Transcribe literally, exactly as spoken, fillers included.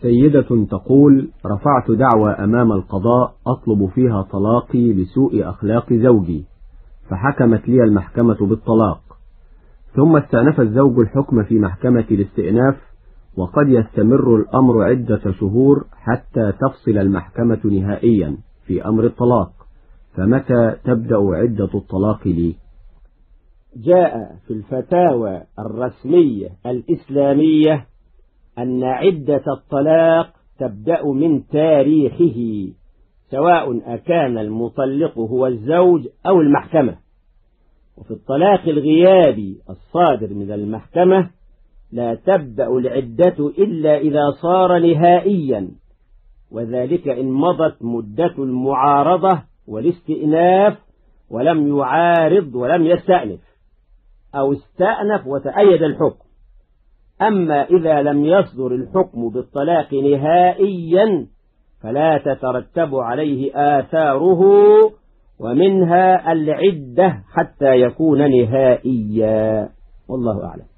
سيدة تقول: رفعت دعوى أمام القضاء أطلب فيها طلاقي لسوء أخلاق زوجي، فحكمت لي المحكمة بالطلاق، ثم استأنف الزوج الحكم في محكمة الاستئناف، وقد يستمر الأمر عدة شهور حتى تفصل المحكمة نهائيا في أمر الطلاق، فمتى تبدأ عدة الطلاق لي؟ جاء في الفتاوى الرسمية الإسلامية أن عدة الطلاق تبدأ من تاريخه، سواء أكان المطلق هو الزوج أو المحكمة. وفي الطلاق الغيابي الصادر من المحكمة لا تبدأ العدة إلا إذا صار نهائيا، وذلك إن مضت مدة المعارضة والاستئناف ولم يعارض ولم يستأنف، أو استأنف وتأيد الحكم. أما إذا لم يصدر الحكم بالطلاق نهائيا فلا تترتب عليه آثاره، ومنها العدة حتى يكون نهائيا. والله أعلم.